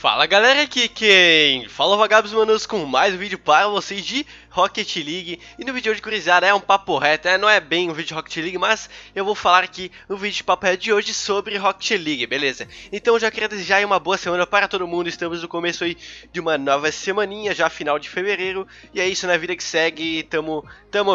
Fala galera, aqui quem fala Vagabos Manos com mais um vídeo para vocês de Rocket League. E no vídeo de hoje, gurizada, é um papo reto, não é bem um vídeo de Rocket League, mas eu vou falar aqui no vídeo de papo reto de hoje sobre Rocket League, beleza? Então eu já queria desejar uma boa semana para todo mundo, estamos no começo aí de uma nova semaninha, já final de fevereiro. E é isso, na vida que segue, tamo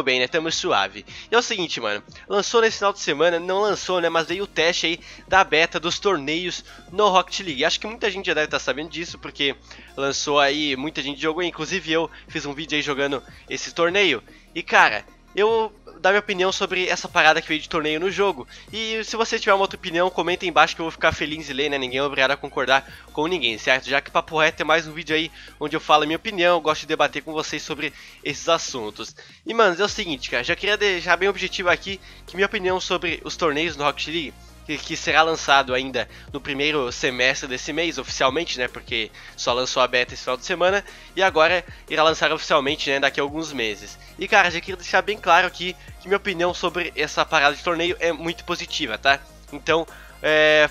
bem, né, tamo suave. E é o seguinte, mano, lançou nesse final de semana, não lançou, né, mas veio o teste aí da beta dos torneios no Rocket League. Acho que muita gente já deve estar sabendo disso, porque lançou aí, muita gente jogou, inclusive eu fiz um vídeo aí jogando esse torneio. E cara, eu dar minha opinião sobre essa parada que veio de torneio no jogo. E se você tiver uma outra opinião, comenta aí embaixo que eu vou ficar feliz em ler, né? Ninguém é obrigado a concordar com ninguém, certo? Já que Papo Reto é mais um vídeo aí onde eu falo a minha opinião, eu gosto de debater com vocês sobre esses assuntos. E mano, é o seguinte, cara, já queria deixar bem objetivo aqui que minha opinião sobre os torneios no Rocket League, que será lançado ainda no primeiro semestre desse mês, oficialmente, né, porque só lançou a beta esse final de semana, e agora irá lançar oficialmente, né, daqui a alguns meses. E cara, já queria deixar bem claro aqui que minha opinião sobre essa parada de torneio é muito positiva, tá? Então,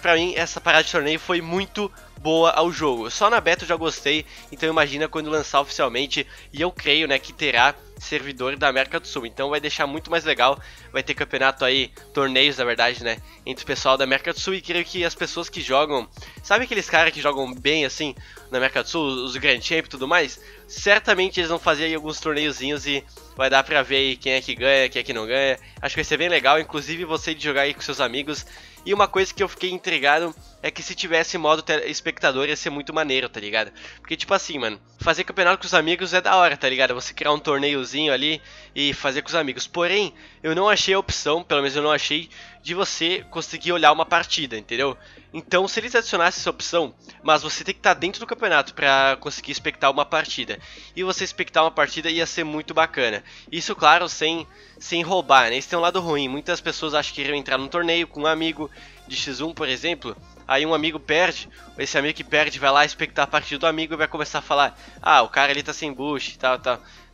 pra mim, essa parada de torneio foi muito boa ao jogo. Só na beta eu já gostei, então imagina quando lançar oficialmente, e eu creio, né, que terá servidor da América do Sul, então vai deixar muito mais legal, vai ter campeonato aí, torneios na verdade, né, entre o pessoal da América do Sul, e creio que as pessoas que jogam, sabe aqueles caras que jogam bem assim, na América do Sul, os Grand Champ e tudo mais, certamente eles vão fazer aí alguns torneiozinhos e vai dar pra ver aí quem é que ganha, quem é que não ganha, acho que vai ser bem legal, inclusive você de jogar aí com seus amigos. E uma coisa que eu fiquei intrigado é que se tivesse modo espectador ia ser muito maneiro, tá ligado? Porque tipo assim, mano, fazer campeonato com os amigos é da hora, tá ligado? Você criar um torneiozinho ali e fazer com os amigos. Porém, eu não achei a opção, pelo menos eu não achei, de você conseguir olhar uma partida, entendeu? Então se eles adicionassem essa opção, mas você tem que estar dentro do campeonato pra conseguir espectar uma partida. E você espectar uma partida ia ser muito bacana. Isso claro, sem roubar, né? Isso tem um lado ruim, muitas pessoas acham que iriam entrar num torneio com um amigo de X1, por exemplo. Aí um amigo perde, esse amigo que perde vai lá espectar a partida do amigo e vai começar a falar: ah, o cara ali tá sem boost e tal.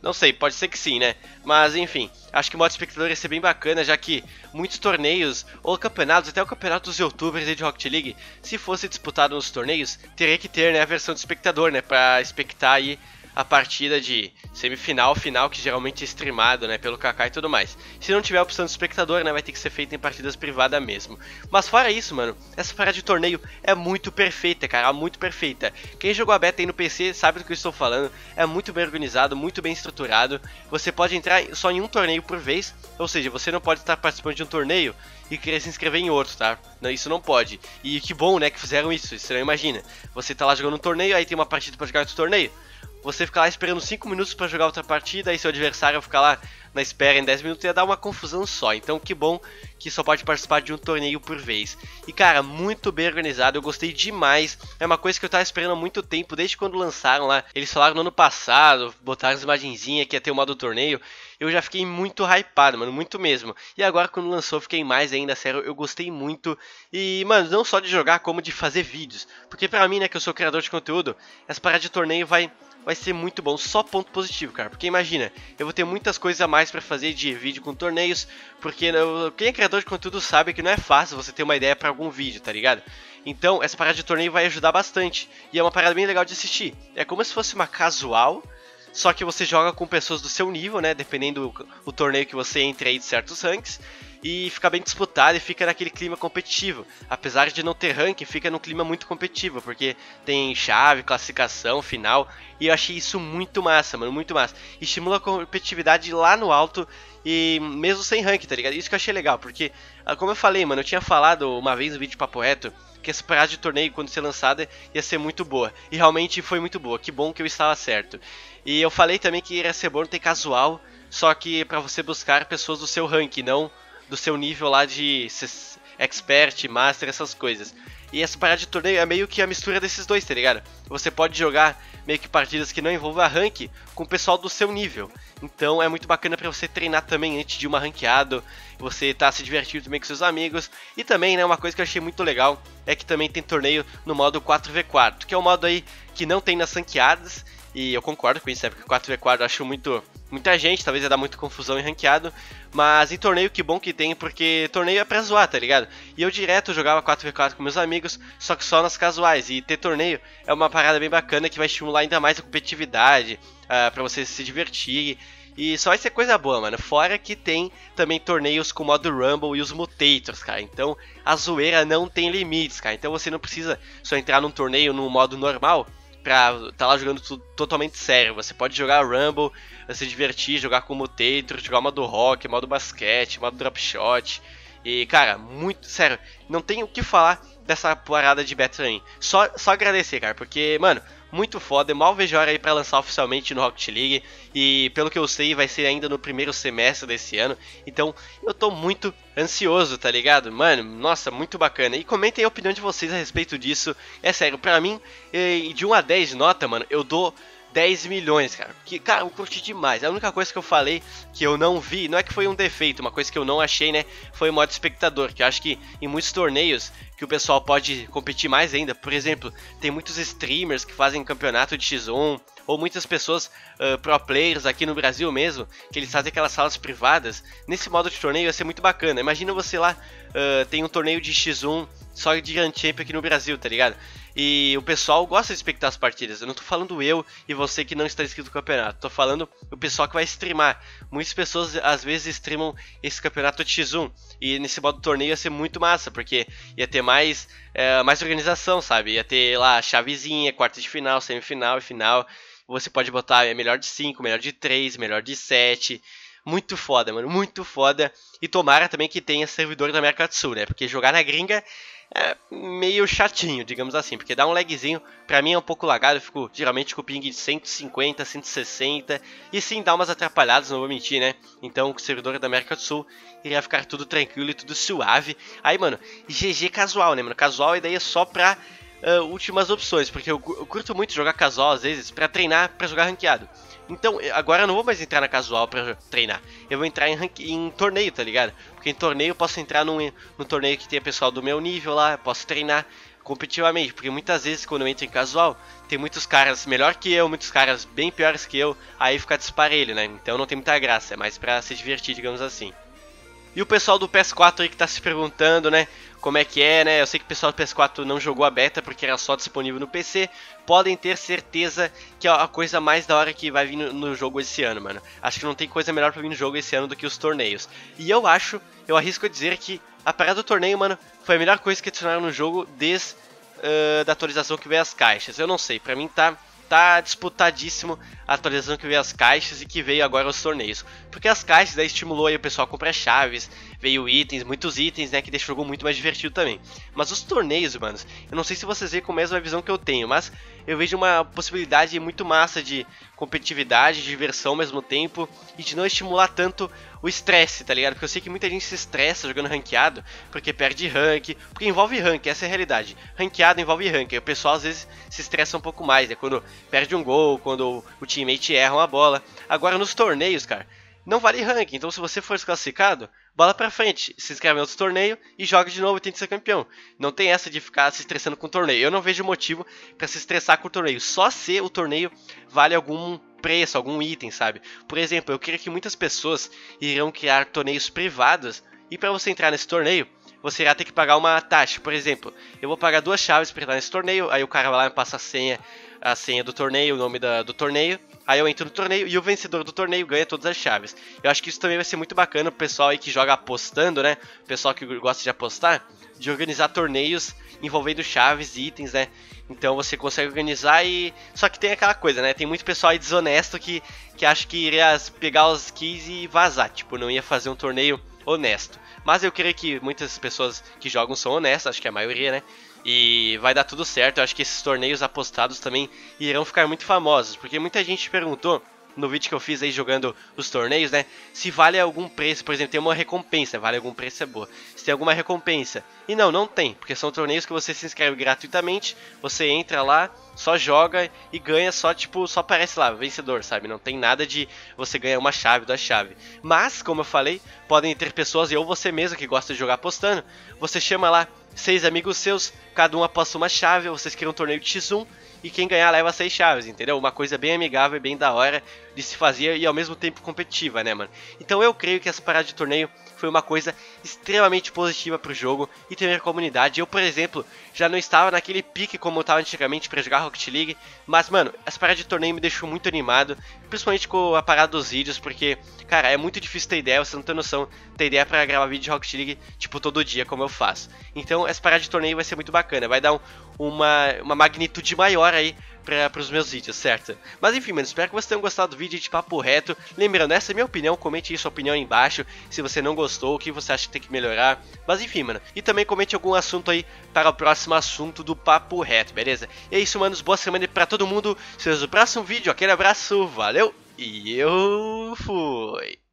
Não sei, pode ser que sim, né? Mas enfim, acho que o modo espectador ia ser bem bacana, já que muitos torneios ou campeonatos, até o campeonato dos youtubers aí de Rocket League, se fosse disputado nos torneios, teria que ter, né, a versão do espectador, né, pra espectar aí a partida de semifinal, final, que geralmente é streamado, né, pelo Kaká e tudo mais. Se não tiver a opção do espectador, né, vai ter que ser feito em partidas privadas mesmo. Mas fora isso, mano, essa parada de torneio é muito perfeita, cara, muito perfeita. Quem jogou a beta aí no PC sabe do que eu estou falando, é muito bem organizado, muito bem estruturado. Você pode entrar só em um torneio por vez, ou seja, você não pode estar participando de um torneio e querer se inscrever em outro, tá? Não, isso não pode. E que bom, né, que fizeram isso você não imagina. Você tá lá jogando um torneio, aí tem uma partida pra jogar outro torneio. Você ficar lá esperando 5 minutos pra jogar outra partida e seu adversário ficar lá na espera em 10 minutos ia dar uma confusão só. Então que bom que só pode participar de um torneio por vez. E cara, muito bem organizado, eu gostei demais. É uma coisa que eu tava esperando há muito tempo, desde quando lançaram lá. Eles falaram no ano passado, botaram as imagenzinhas que ia ter o modo torneio. Eu já fiquei muito hypado, mano, muito mesmo. E agora quando lançou fiquei mais ainda, sério, eu gostei muito. E mano, não só de jogar, como de fazer vídeos. Porque pra mim, né, que eu sou criador de conteúdo, essa parada de torneio vai ser muito bom, só ponto positivo, cara. Porque imagina, eu vou ter muitas coisas a mais pra fazer de vídeo com torneios. Porque quem é criador de conteúdo sabe que não é fácil você ter uma ideia pra algum vídeo, tá ligado? Então essa parada de torneio vai ajudar bastante. E é uma parada bem legal de assistir. É como se fosse uma casual, só que você joga com pessoas do seu nível, né? Dependendo do torneio que você entre aí de certos ranks. E fica bem disputado e fica naquele clima competitivo. Apesar de não ter ranking, fica num clima muito competitivo, porque tem chave, classificação, final. E eu achei isso muito massa, mano, muito massa. Estimula a competitividade lá no alto e mesmo sem ranking, tá ligado? Isso que eu achei legal, porque, como eu falei, mano, eu tinha falado uma vez no vídeo de Papo Reto que essa parada de torneio, quando ser lançada, ia ser muito boa. E realmente foi muito boa, que bom que eu estava certo. E eu falei também que iria ser bom ter casual, só que pra você buscar pessoas do seu ranking, não do seu nível lá de expert, master, essas coisas. E essa parada de torneio é meio que a mistura desses dois, tá ligado? Você pode jogar meio que partidas que não envolvam rank com o pessoal do seu nível. Então é muito bacana pra você treinar também antes de uma ranqueada. Você tá se divertindo também com seus amigos. E também, né, uma coisa que eu achei muito legal é que também tem torneio no modo 4v4, que é um modo aí que não tem nas ranqueadas. E eu concordo com isso, né, porque 4v4 eu acho muito muita gente, talvez ia dar muita confusão em ranqueado, mas em torneio que bom que tem, porque torneio é pra zoar, tá ligado? E eu direto jogava 4v4 com meus amigos, só que só nas casuais, e ter torneio é uma parada bem bacana que vai estimular ainda mais a competitividade, pra você se divertir, e só vai ser coisa boa, mano. Fora que tem também torneios com o modo Rumble e os Mutators, cara, então a zoeira não tem limites, cara, então você não precisa só entrar num torneio no modo normal, pra tá lá jogando tudo totalmente sério. Você pode jogar Rumble, se divertir, jogar como Mutator, jogar modo Rock, modo Basquete, modo Dropshot. E cara, muito sério, não tem o que falar dessa parada de Battle. Só agradecer, cara, porque, mano, muito foda. Eu mal vejo a hora aí pra lançar oficialmente no Rocket League. E pelo que eu sei, vai ser ainda no primeiro semestre desse ano. Então, eu tô muito ansioso, tá ligado? Mano, nossa, muito bacana. E comentem a opinião de vocês a respeito disso. É sério, pra mim, de 1 a 10 de nota, mano, eu dou 10 milhões, cara. Porque, cara, eu curti demais. A única coisa que eu falei que eu não vi, não é que foi um defeito, uma coisa que eu não achei, né? Foi o modo espectador, que eu acho que em muitos torneios que o pessoal pode competir mais ainda. Por exemplo, tem muitos streamers que fazem campeonato de X1, ou muitas pessoas pro players aqui no Brasil mesmo, que eles fazem aquelas salas privadas. Nesse modo de torneio ia ser muito bacana. Imagina você lá, tem um torneio de X1 só de Grand Champion aqui no Brasil, tá ligado? E o pessoal gosta de espectar as partidas. Eu não tô falando eu e você que não está inscrito no campeonato, tô falando o pessoal que vai streamar. Muitas pessoas às vezes streamam esse campeonato de X1, e nesse modo de torneio ia ser muito massa, porque ia ter mais organização, sabe? Ia ter lá chavezinha, quartas de final, semifinal e final. Você pode botar melhor de 5, melhor de 3, melhor de 7. Muito foda, mano, muito foda. E tomara também que tenha servidor da América do Sul, né? Porque jogar na gringa é meio chatinho, digamos assim, porque dá um lagzinho. Pra mim é um pouco lagado, eu fico geralmente com o ping de 150, 160. E sim, dá umas atrapalhadas, não vou mentir, né? Então, com o servidor da América do Sul iria ficar tudo tranquilo e tudo suave. Aí, mano, GG casual, né, mano? Casual, e daí é só pra últimas opções, porque eu curto muito jogar casual às vezes pra treinar, pra jogar ranqueado. Então, agora eu não vou mais entrar na casual pra treinar. Eu vou entrar em torneio, tá ligado? Porque em torneio eu posso entrar num torneio que tenha pessoal do meu nível lá, eu posso treinar competitivamente. Porque muitas vezes quando eu entro em casual, tem muitos caras melhor que eu, muitos caras bem piores que eu. Aí fica disparelho, né? Então não tem muita graça, é mais pra se divertir, digamos assim. E o pessoal do PS4 aí que tá se perguntando, né, como é que é, né? Eu sei que o pessoal do PS4 não jogou a beta porque era só disponível no PC. Podem ter certeza que é a coisa mais da hora que vai vir no jogo esse ano, mano. Acho que não tem coisa melhor pra vir no jogo esse ano do que os torneios. E eu arrisco a dizer que a parada do torneio, mano, foi a melhor coisa que adicionaram no jogo desde da atualização que veio as caixas. Eu não sei, pra mim tá disputadíssimo a atualização que veio as caixas e que veio agora os torneios. Porque as caixas aí estimulou aí o pessoal a comprar chaves, veio itens, muitos itens, né, que deixou o jogo muito mais divertido também. Mas os torneios, mano, eu não sei se vocês veem com a mesma visão que eu tenho, mas eu vejo uma possibilidade muito massa de competitividade, de diversão ao mesmo tempo e de não estimular tanto o estresse, tá ligado? Porque eu sei que muita gente se estressa jogando ranqueado, porque perde rank, porque envolve rank, essa é a realidade. Ranqueado envolve rank, aí o pessoal às vezes se estressa um pouco mais, né, quando perde um gol, quando o teammate erra uma bola. Agora nos torneios, cara, não vale ranking, então se você for desclassificado, bola pra frente, se inscreve em outro torneio e joga de novo e tenta ser campeão. Não tem essa de ficar se estressando com o torneio, eu não vejo motivo pra se estressar com o torneio, só se o torneio vale algum preço, algum item, sabe? Por exemplo, eu creio que muitas pessoas irão criar torneios privados e pra você entrar nesse torneio, você irá ter que pagar uma taxa. Por exemplo, eu vou pagar 2 chaves pra entrar nesse torneio, aí o cara vai lá e me passa a senha do torneio, o nome do torneio. Aí eu entro no torneio e o vencedor do torneio ganha todas as chaves. Eu acho que isso também vai ser muito bacana pro pessoal aí que joga apostando, né? O pessoal que gosta de apostar, de organizar torneios envolvendo chaves e itens, né? Então você consegue organizar e... Só que tem aquela coisa, né? Tem muito pessoal aí desonesto que acha que iria pegar os keys e vazar. Tipo, não ia fazer um torneio honesto. Mas eu creio que muitas pessoas que jogam são honestas, acho que a maioria, né? E vai dar tudo certo, eu acho que esses torneios apostados também irão ficar muito famosos. Porque muita gente perguntou no vídeo que eu fiz aí jogando os torneios, né, se vale algum preço, por exemplo, tem uma recompensa, vale algum preço é boa, se tem alguma recompensa. E não tem, porque são torneios que você se inscreve gratuitamente, você entra lá, só joga e ganha só, tipo, só aparece lá, vencedor, sabe? Não tem nada de você ganhar uma chave, duas chaves. Mas, como eu falei, podem ter pessoas, ou você mesmo que gosta de jogar apostando, você chama lá 6 amigos seus, cada um aposta uma chave, vocês criam um torneio de X1, e quem ganhar leva 6 chaves, entendeu? Uma coisa bem amigável e bem da hora de se fazer e ao mesmo tempo competitiva, né, mano? Então eu creio que essa parada de torneio foi uma coisa extremamente positiva pro jogo e também a comunidade. Eu, por exemplo, já não estava naquele pique como eu estava antigamente pra jogar Rocket League, mas, mano, essa parada de torneio me deixou muito animado, principalmente com a parada dos vídeos, porque, cara, é muito difícil ter ideia, você não tem noção, ter ideia pra gravar vídeo de Rocket League, tipo, todo dia, como eu faço. Então, essa parada de torneio vai ser muito bacana, vai dar uma magnitude maior aí para os meus vídeos, certo? Mas enfim, mano, espero que vocês tenham gostado do vídeo de papo reto. Lembrando, essa é minha opinião, comente aí sua opinião aí embaixo, se você não gostou, o que você acha que tem que melhorar. Mas enfim, mano, e também comente algum assunto aí para o próximo assunto do papo reto, beleza? E é isso, manos, boa semana para todo mundo, se vemos no próximo vídeo, aquele abraço, valeu, e eu fui!